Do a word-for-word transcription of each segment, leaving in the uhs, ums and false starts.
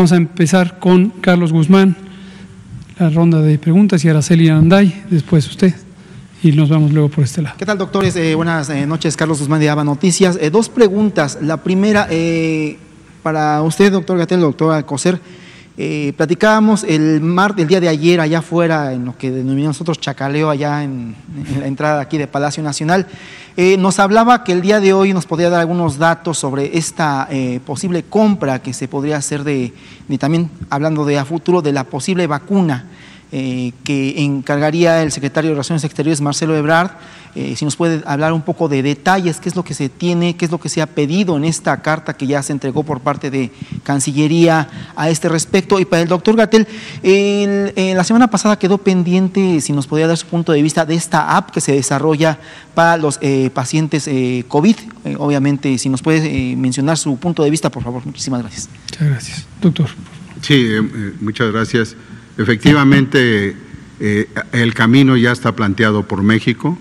Vamos a empezar con Carlos Guzmán, la ronda de preguntas, y Araceli Anday, después usted, y nos vamos luego por este lado. ¿Qué tal, doctores? Eh, buenas noches, Carlos Guzmán de A B A Noticias. Eh, dos preguntas. La primera, eh, para usted, doctor Gatell, doctora Coser. Eh, platicábamos el martes, el día de ayer, allá afuera, en lo que denominamos nosotros chacaleo, allá en, en la entrada aquí de Palacio Nacional, eh, nos hablaba que el día de hoy nos podría dar algunos datos sobre esta eh, posible compra que se podría hacer de, de, también hablando de a futuro, de la posible vacuna eh, que encargaría el secretario de Relaciones Exteriores, Marcelo Ebrard. Eh, si nos puede hablar un poco de detalles, qué es lo que se tiene, qué es lo que se ha pedido en esta carta que ya se entregó por parte de Cancillería a este respecto. Y para el doctor Gatell, el, el, la semana pasada quedó pendiente, si nos podía dar su punto de vista de esta app que se desarrolla para los eh, pacientes eh, COVID. Eh, obviamente, si nos puede eh, mencionar su punto de vista, por favor. Muchísimas gracias. Muchas gracias. Doctor. Sí, eh, muchas gracias. Efectivamente, eh, el camino ya está planteado por México.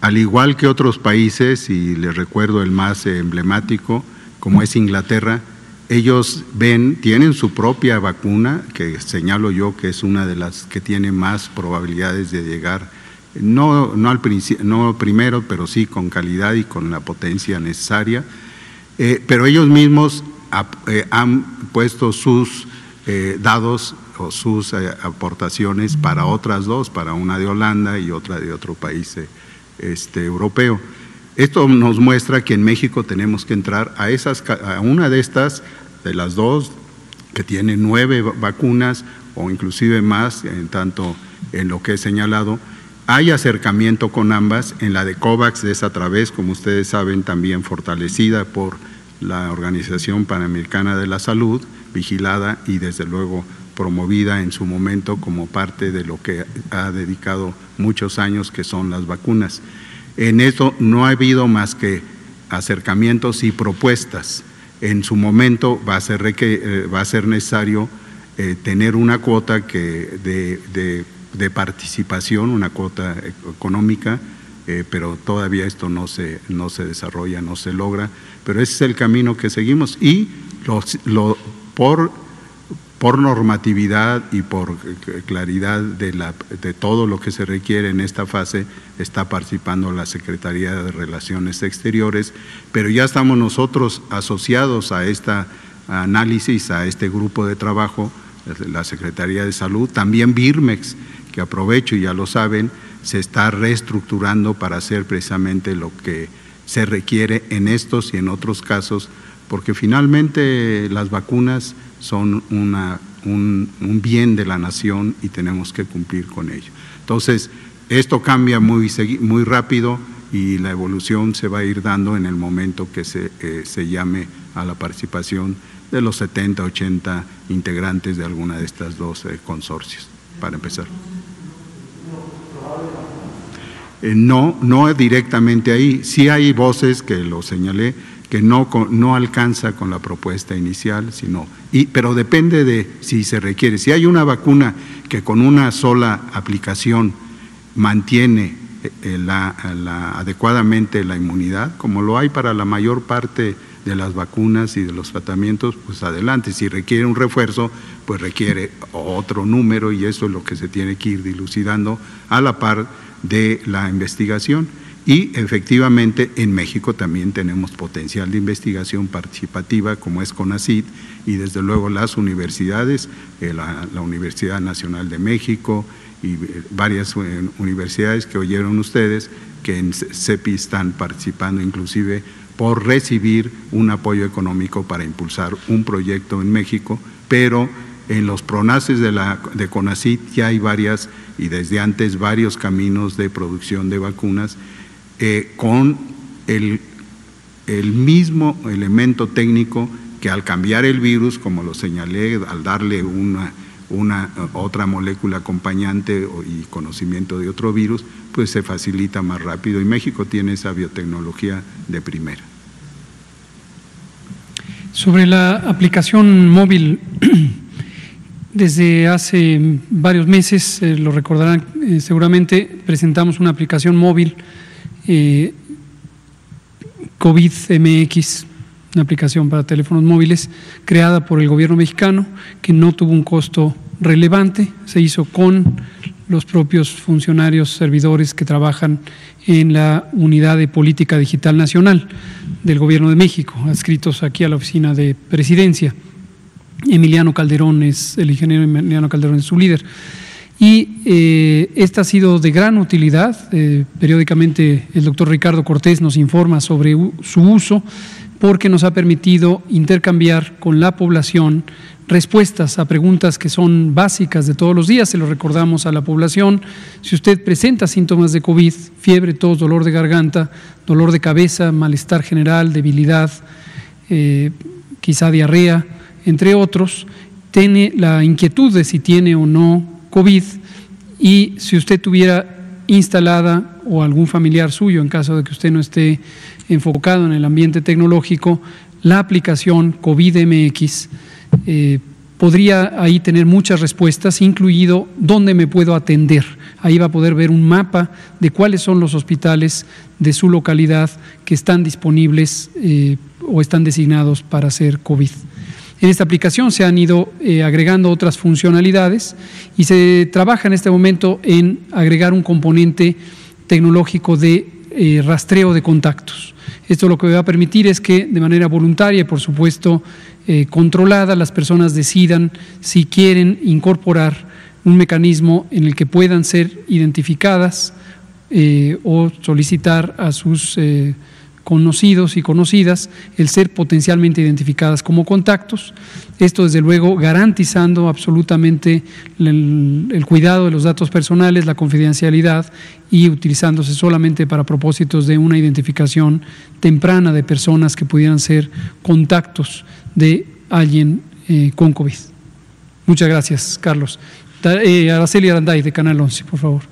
Al igual que otros países, y les recuerdo el más emblemático, como es Inglaterra, ellos ven, tienen su propia vacuna, que señalo yo que es una de las que tiene más probabilidades de llegar, no, no, al principio, no primero, pero sí con calidad y con la potencia necesaria. Eh, pero ellos mismos ha, eh, han puesto sus eh, dados o sus eh, aportaciones para otras dos, para una de Holanda y otra de otro país eh, Este, europeo. Esto nos muestra que en México tenemos que entrar a, esas, a una de estas, de las dos, que tiene nueve vacunas o inclusive más, en tanto en lo que he señalado. Hay acercamiento con ambas, en la de COVAX es a través, como ustedes saben, también fortalecida por la Organización Panamericana de la Salud, vigilada y desde luego promovida en su momento como parte de lo que ha dedicado muchos años, que son las vacunas. En esto no ha habido más que acercamientos y propuestas. En su momento va a ser, reque, va a ser necesario eh, tener una cuota que de, de, de participación, una cuota económica, eh, pero todavía esto no se, no se desarrolla, no se logra. Pero ese es el camino que seguimos y los, lo, por… por normatividad y por claridad de, la, de todo lo que se requiere en esta fase, está participando la Secretaría de Relaciones Exteriores, pero ya estamos nosotros asociados a este análisis, a este grupo de trabajo, la Secretaría de Salud, también BIRMEX, que aprovecho y ya lo saben, se está reestructurando para hacer precisamente lo que se requiere en estos y en otros casos, porque finalmente las vacunas son una, un, un bien de la nación y tenemos que cumplir con ello. Entonces, esto cambia muy, muy rápido y la evolución se va a ir dando en el momento que se, eh, se llame a la participación de los setenta, ochenta integrantes de alguna de estas dos eh, consorcios, para empezar. Eh, no, no directamente ahí, sí hay voces que lo señalé, que no, no alcanza con la propuesta inicial, sino, y, pero depende de si se requiere. Si hay una vacuna que con una sola aplicación mantiene la, la, adecuadamente la inmunidad, como lo hay para la mayor parte de las vacunas y de los tratamientos, pues adelante. Si requiere un refuerzo, pues requiere otro número y eso es lo que se tiene que ir dilucidando a la par de la investigación. Y efectivamente en México también tenemos potencial de investigación participativa como es Conacyt y desde luego las universidades, eh, la, la Universidad Nacional de México y eh, varias eh, universidades que oyeron ustedes que en CEPI están participando inclusive por recibir un apoyo económico para impulsar un proyecto en México, pero en los pronaces de, la, de Conacyt ya hay varias y desde antes varios caminos de producción de vacunas. Eh, con el, el mismo elemento técnico que al cambiar el virus, como lo señalé, al darle una, una otra molécula acompañante y conocimiento de otro virus, pues se facilita más rápido y México tiene esa biotecnología de primera. Sobre la aplicación móvil, desde hace varios meses, eh, lo recordarán eh, seguramente, presentamos una aplicación móvil Eh, COVID M X, una aplicación para teléfonos móviles creada por el gobierno mexicano, que no tuvo un costo relevante, se hizo con los propios funcionarios, servidores que trabajan en la Unidad de Política Digital Nacional del Gobierno de México, adscritos aquí a la Oficina de Presidencia. Emiliano Calderón es, el ingeniero Emiliano Calderón es su líder. Y eh, esta ha sido de gran utilidad. Eh, periódicamente el doctor Ricardo Cortés nos informa sobre su uso, porque nos ha permitido intercambiar con la población respuestas a preguntas que son básicas de todos los días. Se lo recordamos a la población: si usted presenta síntomas de COVID, fiebre, tos, dolor de garganta, dolor de cabeza, malestar general, debilidad, eh, quizá diarrea, entre otros, tiene la inquietud de si tiene o no COVID, y si usted tuviera instalada o algún familiar suyo, en caso de que usted no esté enfocado en el ambiente tecnológico, la aplicación COVID M X eh, podría ahí tener muchas respuestas, incluido dónde me puedo atender. Ahí va a poder ver un mapa de cuáles son los hospitales de su localidad que están disponibles eh, o están designados para hacer COVID. En esta aplicación se han ido eh, agregando otras funcionalidades, y se trabaja en este momento en agregar un componente tecnológico de eh, rastreo de contactos. Esto lo que va a permitir es que, de manera voluntaria y por supuesto eh, controlada, las personas decidan si quieren incorporar un mecanismo en el que puedan ser identificadas eh, o solicitar a sus eh, conocidos y conocidas el ser potencialmente identificadas como contactos. Esto, desde luego, garantizando absolutamente el, el cuidado de los datos personales, la confidencialidad, y utilizándose solamente para propósitos de una identificación temprana de personas que pudieran ser contactos de alguien eh, con COVID. Muchas gracias, Carlos. Eh, Araceli Anday, de Canal once, por favor.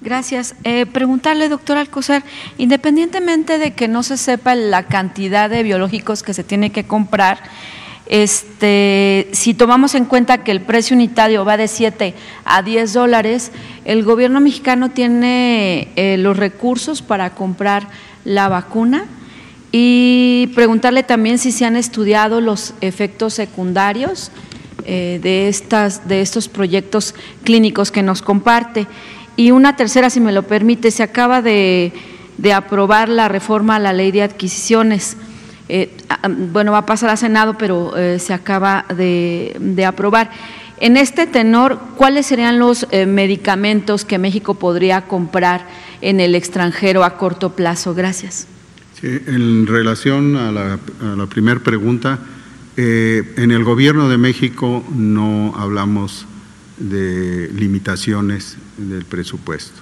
Gracias. Eh, preguntarle, doctor Alcózar, independientemente de que no se sepa la cantidad de biológicos que se tiene que comprar, este, si tomamos en cuenta que el precio unitario va de siete a diez dólares, ¿el gobierno mexicano tiene eh, los recursos para comprar la vacuna? Y preguntarle también si se han estudiado los efectos secundarios eh, de, estas, de estos proyectos clínicos que nos comparte. Y una tercera, si me lo permite, se acaba de, de aprobar la reforma a la ley de adquisiciones. Eh, bueno, va a pasar a Senado, pero eh, se acaba de, de aprobar. En este tenor, ¿cuáles serían los eh, medicamentos que México podría comprar en el extranjero a corto plazo? Gracias. Sí, en relación a la, a la primera pregunta, eh, en el Gobierno de México no hablamos de limitaciones del presupuesto.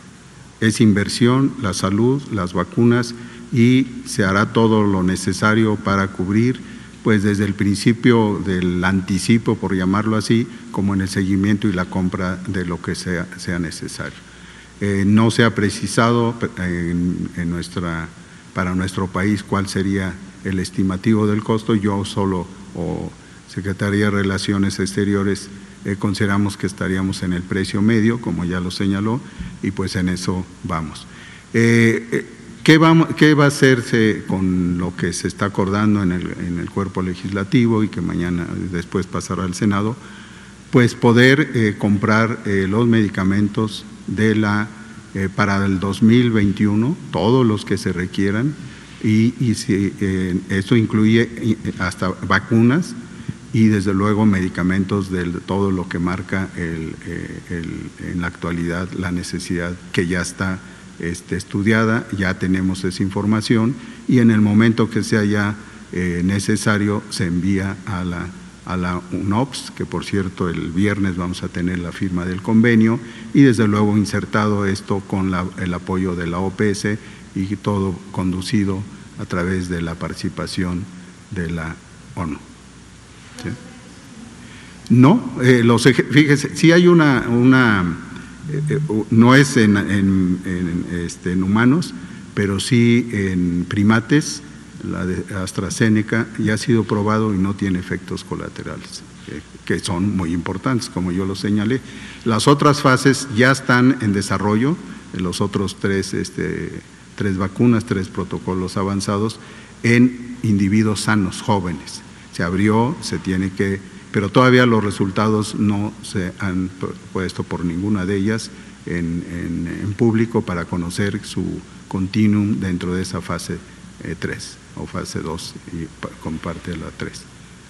Es inversión, la salud, las vacunas, y se hará todo lo necesario para cubrir, pues desde el principio del anticipo, por llamarlo así, como en el seguimiento y la compra de lo que sea, sea necesario. Eh, no se ha precisado en, en nuestra, para nuestro país cuál sería el estimativo del costo. Yo solo, o Secretaría de Relaciones Exteriores, Eh, consideramos que estaríamos en el precio medio, como ya lo señaló, y pues en eso vamos. Eh, eh, ¿qué, va, ¿Qué va a hacerse con lo que se está acordando en el, en el cuerpo legislativo y que mañana después pasará al Senado? Pues poder eh, comprar eh, los medicamentos de la, eh, para el dos mil veintiuno, todos los que se requieran, y, y si, eh, eso incluye hasta vacunas, y desde luego medicamentos de todo lo que marca el, el, el, en la actualidad la necesidad, que ya está este, estudiada, ya tenemos esa información, y en el momento que sea ya eh, necesario se envía a la, a la U N O P S, que por cierto el viernes vamos a tener la firma del convenio, y desde luego insertado esto con la, el apoyo de la O P S, y todo conducido a través de la participación de la ONU. ¿Sí? No, eh, los, fíjese, si sí hay una, una eh, no es en, en, en, este, en humanos, pero sí en primates, la de AstraZeneca ya ha sido probado y no tiene efectos colaterales, eh, que son muy importantes, como yo lo señalé. Las otras fases ya están en desarrollo, en los otros tres este, tres vacunas, tres protocolos avanzados en individuos sanos, jóvenes. Se abrió, se tiene que, pero todavía los resultados no se han puesto por ninguna de ellas en, en, en público para conocer su continuum dentro de esa fase tres eh, o fase dos y con parte de la tres.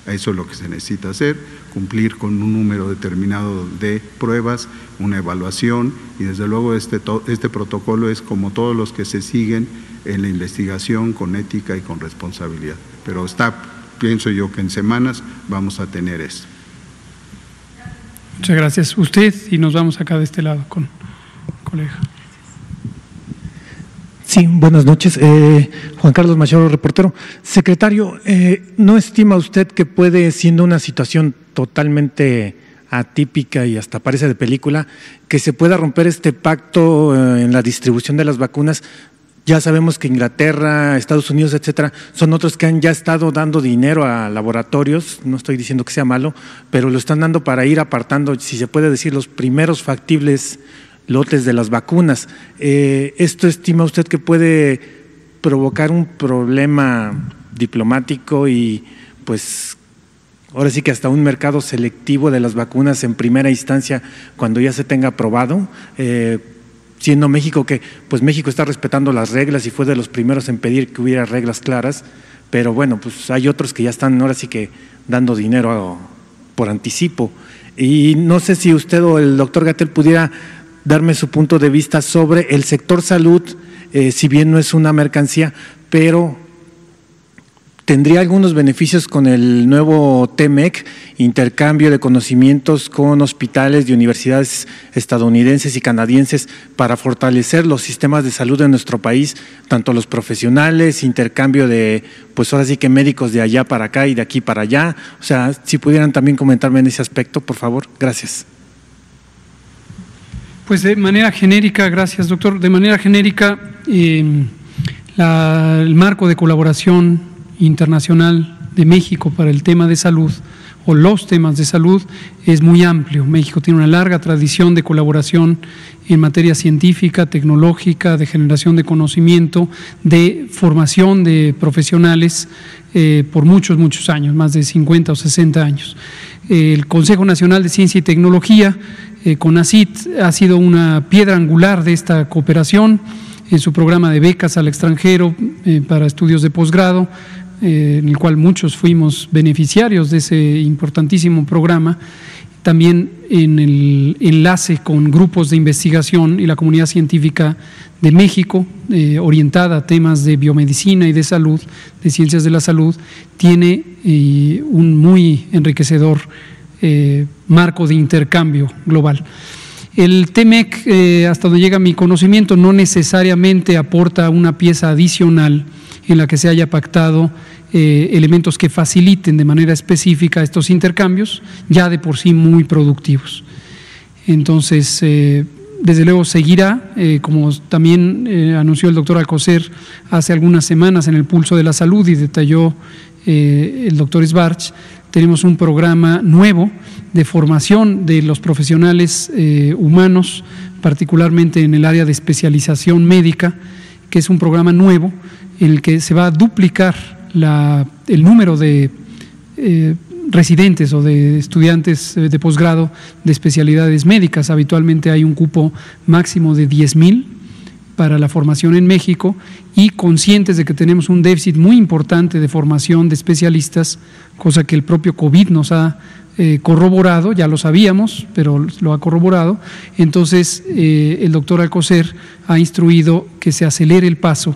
Eso es lo que se necesita hacer, cumplir con un número determinado de pruebas, una evaluación y desde luego este, este protocolo es como todos los que se siguen en la investigación con ética y con responsabilidad. Pero está, pienso yo que en semanas vamos a tener eso. Muchas gracias. Usted y nos vamos acá de este lado con colega. Sí, buenas noches. Eh, Juan Carlos Machorro, reportero. Secretario, eh, ¿no estima usted que puede, siendo una situación totalmente atípica y hasta parece de película, que se pueda romper este pacto eh, en la distribución de las vacunas? Ya sabemos que Inglaterra, Estados Unidos, etcétera, son otros que han ya estado dando dinero a laboratorios, no estoy diciendo que sea malo, pero lo están dando para ir apartando, si se puede decir, los primeros factibles lotes de las vacunas. Eh, ¿Esto estima usted que puede provocar un problema diplomático y pues ahora sí que hasta un mercado selectivo de las vacunas en primera instancia cuando ya se tenga aprobado? Eh, siendo México que, pues México está respetando las reglas y fue de los primeros en pedir que hubiera reglas claras, pero bueno, pues hay otros que ya están ahora sí que dando dinero por anticipo. Y no sé si usted o el doctor Gatell pudiera darme su punto de vista sobre el sector salud, eh, si bien no es una mercancía, pero tendría algunos beneficios con el nuevo T MEC, intercambio de conocimientos con hospitales de universidades estadounidenses y canadienses para fortalecer los sistemas de salud de nuestro país, tanto los profesionales, intercambio de, pues ahora sí que médicos de allá para acá y de aquí para allá. O sea, si pudieran también comentarme en ese aspecto, por favor. Gracias. Pues de manera genérica, gracias doctor, de manera genérica eh, la, el marco de colaboración internacional de México para el tema de salud o los temas de salud es muy amplio. México tiene una larga tradición de colaboración en materia científica, tecnológica, de generación de conocimiento, de formación de profesionales eh, por muchos, muchos años, más de cincuenta o sesenta años. El Consejo Nacional de Ciencia y Tecnología, eh, Conacyt, ha sido una piedra angular de esta cooperación en su programa de becas al extranjero eh, para estudios de posgrado, eh, en el cual muchos fuimos beneficiarios de ese importantísimo programa, también en el enlace con grupos de investigación y la comunidad científica de México, eh, orientada a temas de biomedicina y de salud, de ciencias de la salud, tiene eh, un muy enriquecedor eh, marco de intercambio global. El T MEC, eh, hasta donde llega mi conocimiento, no necesariamente aporta una pieza adicional en la que se haya pactado eh, elementos que faciliten de manera específica estos intercambios, ya de por sí muy productivos. Entonces, eh, desde luego seguirá, eh, como también eh, anunció el doctor Alcocer hace algunas semanas en el Pulso de la Salud y detalló eh, el doctor Ebrard, tenemos un programa nuevo de formación de los profesionales eh, humanos, particularmente en el área de especialización médica, que es un programa nuevo en el que se va a duplicar la, el número de eh, residentes o de estudiantes de posgrado de especialidades médicas. Habitualmente hay un cupo máximo de diez mil para la formación en México y conscientes de que tenemos un déficit muy importante de formación de especialistas, cosa que el propio COVID nos ha eh, corroborado, ya lo sabíamos, pero lo ha corroborado. Entonces, eh, el doctor Alcocer ha instruido que se acelere el paso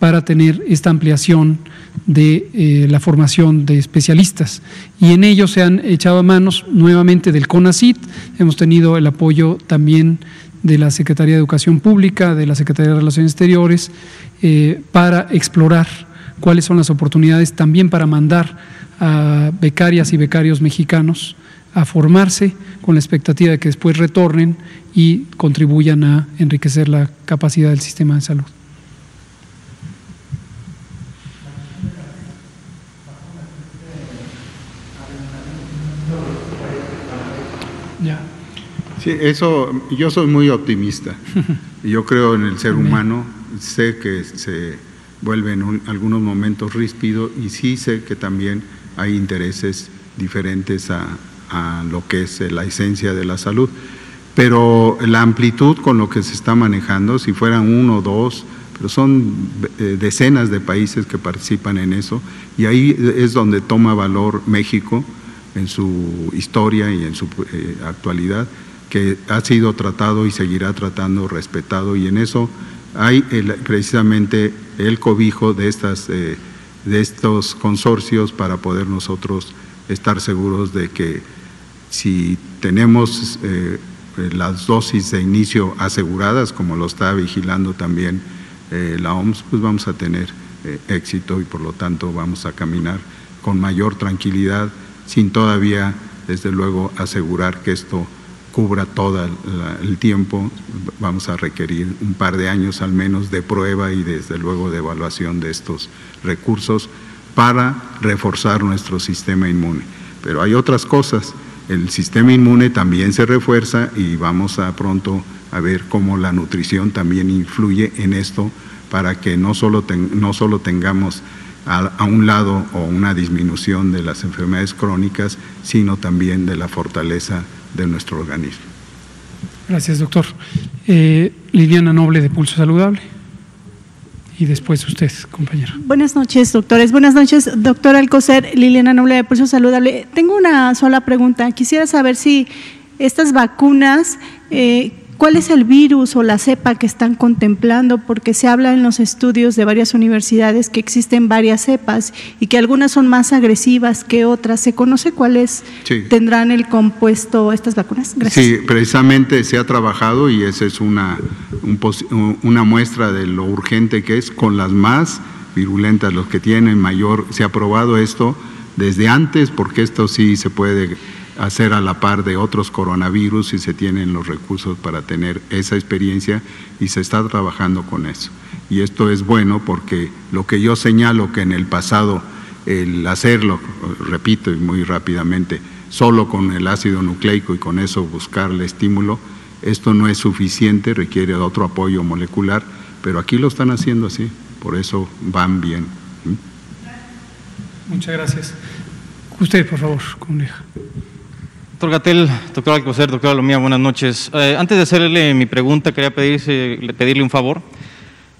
para tener esta ampliación de eh, la formación de especialistas. Y en ello se han echado a manos nuevamente del Conacyt, hemos tenido el apoyo también de la Secretaría de Educación Pública, de la Secretaría de Relaciones Exteriores, eh, para explorar cuáles son las oportunidades también para mandar a becarias y becarios mexicanos a formarse con la expectativa de que después retornen y contribuyan a enriquecer la capacidad del sistema de salud. Sí, eso, yo soy muy optimista, yo creo en el ser humano sé que se vuelven un, algunos momentos ríspidos y sí sé que también hay intereses diferentes a, a lo que es la esencia de la salud. Pero la amplitud con lo que se está manejando, si fueran uno o dos, pero son decenas de países que participan en eso, y ahí es donde toma valor México en su historia y en su eh, actualidad, que ha sido tratado y seguirá tratando, respetado, y en eso hay el, precisamente el cobijo de, estas, eh, de estos consorcios para poder nosotros estar seguros de que si tenemos eh, las dosis de inicio aseguradas, como lo está vigilando también Eh, la O M S, pues vamos a tener eh, éxito y por lo tanto vamos a caminar con mayor tranquilidad, sin todavía, desde luego, asegurar que esto cubra todo el tiempo. Vamos a requerir un par de años al menos de prueba y desde luego de evaluación de estos recursos para reforzar nuestro sistema inmune. Pero hay otras cosas, el sistema inmune también se refuerza y vamos a pronto a ver cómo la nutrición también influye en esto para que no solo, ten, no solo tengamos a, a un lado o una disminución de las enfermedades crónicas, sino también de la fortaleza de nuestro organismo. Gracias, doctor. Eh, Liliana Noble, de Pulso Saludable, y después usted, compañero. Buenas noches, doctores. Buenas noches, doctor Alcocer. Liliana Noble, de Pulso Saludable. Tengo una sola pregunta. Quisiera saber si estas vacunas… Eh, ¿Cuál es el virus o la cepa que están contemplando? Porque se habla en los estudios de varias universidades que existen varias cepas y que algunas son más agresivas que otras. ¿Se conoce cuáles sí. tendrán el compuesto estas vacunas? Gracias. Sí, precisamente se ha trabajado y esa es una, un, una muestra de lo urgente que es con las más virulentas, los que tienen mayor… Se ha probado esto desde antes porque esto sí se puede… hacer a la par de otros coronavirus y se tienen los recursos para tener esa experiencia y se está trabajando con eso. Y esto es bueno porque lo que yo señalo que en el pasado el hacerlo, repito y muy rápidamente, solo con el ácido nucleico y con eso buscarle estímulo, esto no es suficiente, requiere otro apoyo molecular, pero aquí lo están haciendo así, por eso van bien. Muchas gracias. Usted, por favor, comunica. Doctor Gatell, doctor Alcocer, doctor Alomía, buenas noches. Eh, antes de hacerle mi pregunta, quería pedirse, pedirle un favor.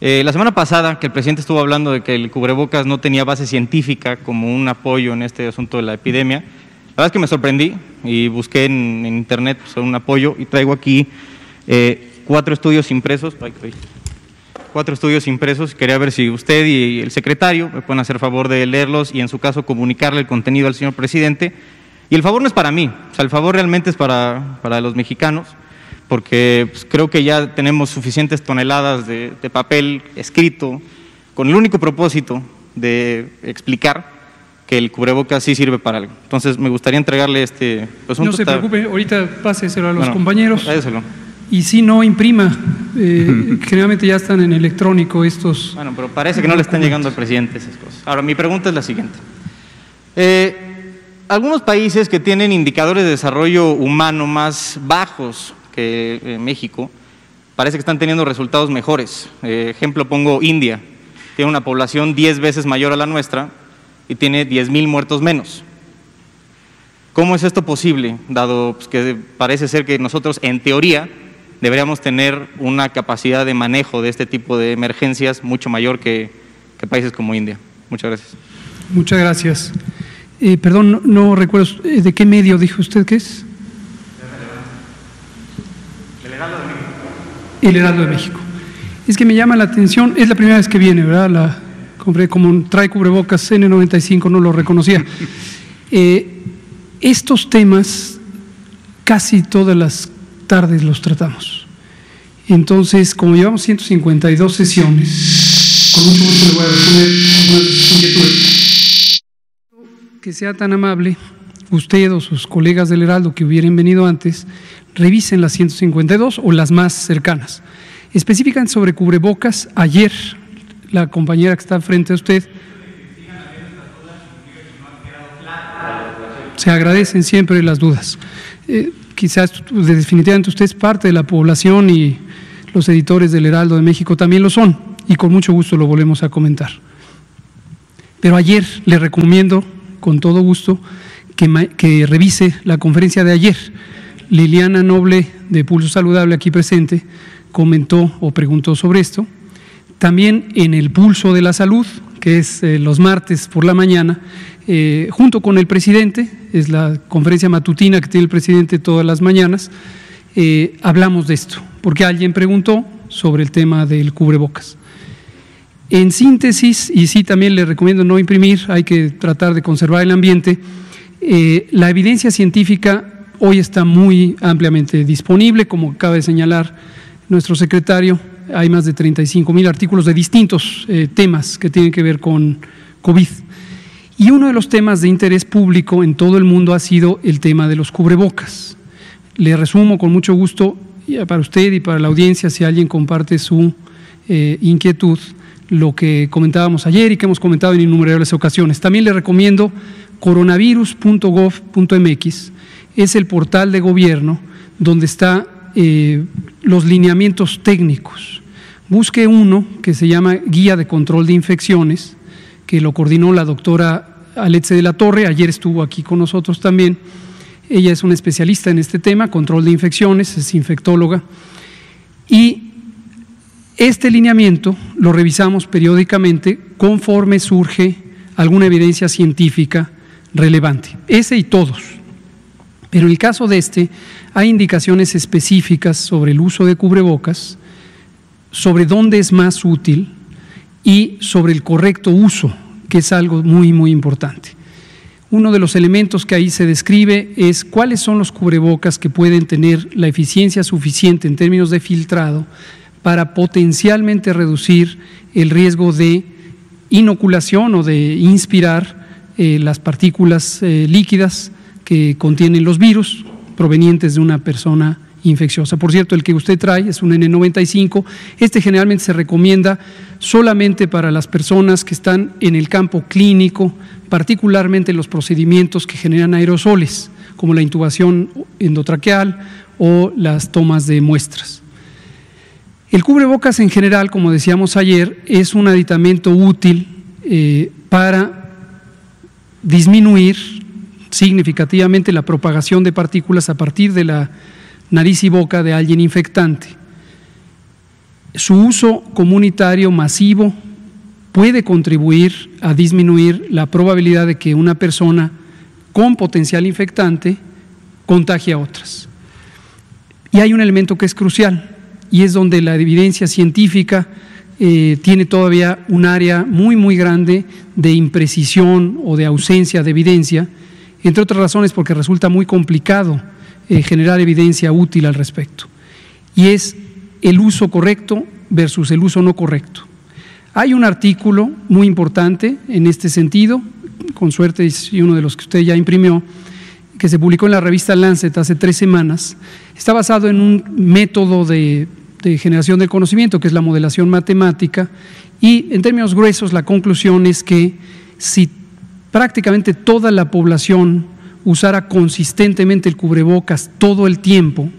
Eh, la semana pasada que el presidente estuvo hablando de que el cubrebocas no tenía base científica como un apoyo en este asunto de la epidemia, la verdad es que me sorprendí y busqué en, en internet pues, un apoyo y traigo aquí eh, cuatro estudios impresos, ay, ay, cuatro estudios impresos. Quería ver si usted y el secretario me pueden hacer favor de leerlos y en su caso comunicarle el contenido al señor presidente. Y el favor no es para mí, o sea, el favor realmente es para, para los mexicanos, porque pues, creo que ya tenemos suficientes toneladas de, de papel escrito con el único propósito de explicar que el cubrebocas sí sirve para algo. Entonces, me gustaría entregarle este asunto. No se preocupe, ahorita páseselo a los bueno, compañeros. Páseselo. Y si no imprima, eh, generalmente ya están en electrónico estos… Bueno, pero parece que no le están llegando al presidente esas cosas. Ahora, mi pregunta es la siguiente. Eh… Algunos países que tienen indicadores de desarrollo humano más bajos que eh, México, parece que están teniendo resultados mejores. Eh, ejemplo, pongo India, tiene una población diez veces mayor a la nuestra y tiene diez mil muertos menos. ¿Cómo es esto posible, dado pues, que parece ser que nosotros, en teoría, deberíamos tener una capacidad de manejo de este tipo de emergencias mucho mayor que, que países como India? Muchas gracias. Muchas gracias. Eh, perdón, no, no recuerdo, ¿de qué medio dijo usted que es? El Heraldo de México. El Heraldo de México. Es que me llama la atención, es la primera vez que viene, ¿verdad? La, como, como trae cubrebocas N noventa y cinco, no lo reconocía. Eh, estos temas casi todas las tardes los tratamos. Entonces, como llevamos ciento cincuenta y dos sesiones, con mucho gusto le voy a responder algunas inquietudes. Que sea tan amable, usted o sus colegas del Heraldo que hubieran venido antes, revisen las ciento cincuenta y dos o las más cercanas. Específicamente sobre cubrebocas, ayer la compañera que está frente a usted, se agradecen siempre las dudas. Eh, quizás definitivamente usted es parte de la población y los editores del Heraldo de México también lo son. y con mucho gusto lo volvemos a comentar. Pero ayer le recomiendo con todo gusto que, que revise la conferencia de ayer. Liliana Noble, de Pulso Saludable, aquí presente, comentó o preguntó sobre esto. También en el Pulso de la Salud, que es eh, los martes por la mañana, eh, junto con el presidente, es la conferencia matutina que tiene el presidente todas las mañanas, eh, hablamos de esto, porque alguien preguntó sobre el tema del cubrebocas. En síntesis, y sí también le recomiendo no imprimir, hay que tratar de conservar el ambiente, eh, la evidencia científica hoy está muy ampliamente disponible, como acaba de señalar nuestro secretario, hay más de treinta y cinco mil artículos de distintos eh, temas que tienen que ver con COVID. Y uno de los temas de interés público en todo el mundo ha sido el tema de los cubrebocas. Le resumo con mucho gusto para usted y para la audiencia, si alguien comparte su eh, inquietud, lo que comentábamos ayer y que hemos comentado en innumerables ocasiones. También le recomiendo coronavirus punto gov punto mx, es el portal de gobierno donde están eh, los lineamientos técnicos. Busque uno que se llama Guía de Control de Infecciones, que lo coordinó la doctora Aletse de la Torre, ayer estuvo aquí con nosotros también. Ella es una especialista en este tema, control de infecciones, es infectóloga. Y este lineamiento lo revisamos periódicamente conforme surge alguna evidencia científica relevante, ese y todos. Pero en el caso de este, hay indicaciones específicas sobre el uso de cubrebocas, sobre dónde es más útil y sobre el correcto uso, que es algo muy, muy importante. Uno de los elementos que ahí se describe es cuáles son los cubrebocas que pueden tener la eficiencia suficiente en términos de filtrado para potencialmente reducir el riesgo de inoculación o de inspirar eh, las partículas eh, líquidas que contienen los virus provenientes de una persona infecciosa. Por cierto, el que usted trae es un N noventa y cinco, este generalmente se recomienda solamente para las personas que están en el campo clínico, particularmente los procedimientos que generan aerosoles, como la intubación endotraqueal o las tomas de muestras. El cubrebocas en general, como decíamos ayer, es un aditamento útil eh, para disminuir significativamente la propagación de partículas a partir de la nariz y boca de alguien infectante. Su uso comunitario masivo puede contribuir a disminuir la probabilidad de que una persona con potencial infectante contagie a otras. Y hay un elemento que es crucial y es donde la evidencia científica eh, tiene todavía un área muy, muy grande de imprecisión o de ausencia de evidencia, entre otras razones porque resulta muy complicado Eh, generar evidencia útil al respecto, y es el uso correcto versus el uso no correcto. Hay un artículo muy importante en este sentido, con suerte es uno de los que usted ya imprimió, que se publicó en la revista Lancet hace tres semanas. Está basado en un método de, de generación del conocimiento que es la modelación matemática, y en términos gruesos la conclusión es que si prácticamente toda la población usara consistentemente el cubrebocas todo el tiempo,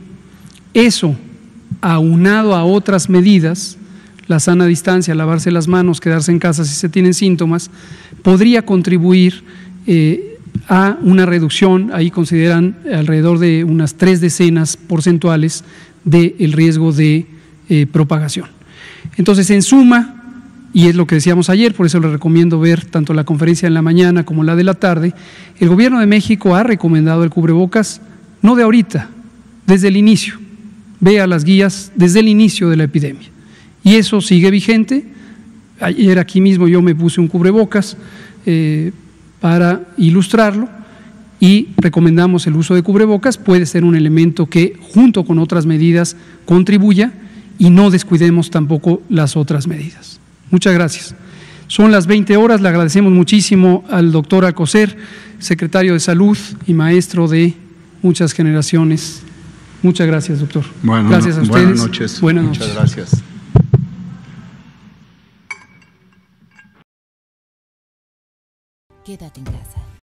eso, aunado a otras medidas, la sana distancia, lavarse las manos, quedarse en casa si se tienen síntomas, podría contribuir eh, a una reducción, ahí consideran alrededor de unas tres decenas porcentuales del riesgo de eh, propagación. Entonces, en suma, y es lo que decíamos ayer, por eso les recomiendo ver tanto la conferencia en la mañana como la de la tarde, el Gobierno de México ha recomendado el cubrebocas, no de ahorita, desde el inicio, vea las guías desde el inicio de la epidemia. Y eso sigue vigente. Ayer aquí mismo yo me puse un cubrebocas eh, para ilustrarlo y recomendamos el uso de cubrebocas, puede ser un elemento que junto con otras medidas contribuya y no descuidemos tampoco las otras medidas. Muchas gracias. Son las veinte horas, le agradecemos muchísimo al doctor Alcocer, secretario de Salud y maestro de muchas generaciones. Muchas gracias, doctor. Bueno, gracias a ustedes. Buenas noches. Buenas noches. Muchas gracias. Quédate en casa.